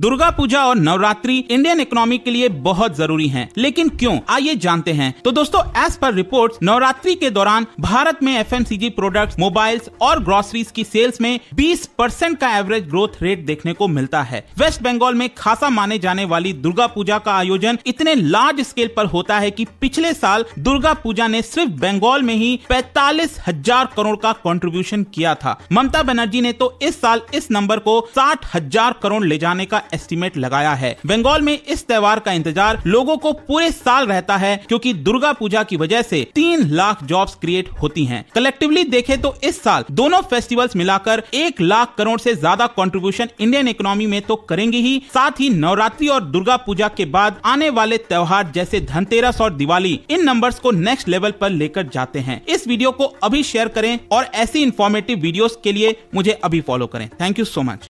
दुर्गा पूजा और Navratri Indian economy के लिए बहुत जरूरी हैं, लेकिन क्यों, आइए जानते हैं। तो दोस्तों, एज पर रिपोर्ट्स नवरात्रि के दौरान भारत में एफएमसीजी प्रोडक्ट्स, मोबाइल्स और ग्रोसरीज की सेल्स में 20% का एवरेज ग्रोथ रेट देखने को मिलता है। वेस्ट बंगाल में खासा माने जाने वाली दुर्गा पूजा का आयोजन इतने लार्ज स्केल पर होता है कि पिछले साल दुर्गा पूजा ने सिर्फ बंगाल में ही 45,000 करोड़ का कॉन्ट्रीब्यूशन किया था। ममता बनर्जी ने तो इस साल इस नंबर को 60,000 करोड़ ले जाने का एस्टीमेट लगाया है। बंगाल में इस त्योहार का इंतजार लोगों को पूरे साल रहता है, क्योंकि दुर्गा पूजा की वजह से 3 लाख जॉब्स क्रिएट होती हैं। कलेक्टिवली देखें तो इस साल दोनों फेस्टिवल्स मिलाकर 1 लाख करोड़ से ज्यादा कंट्रीब्यूशन इंडियन इकोनॉमी में तो करेंगी ही, साथ ही नवरात्रि और दुर्गा पूजा के बाद आने वाले त्योहार जैसे धनतेरस और दिवाली इन नंबर्स को नेक्स्ट लेवल पर लेकर जाते हैं। इस वीडियो को अभी शेयर करें और ऐसी इंफॉर्मेटिव वीडियोस के लिए मुझे अभी फॉलो करें। Thank you so much.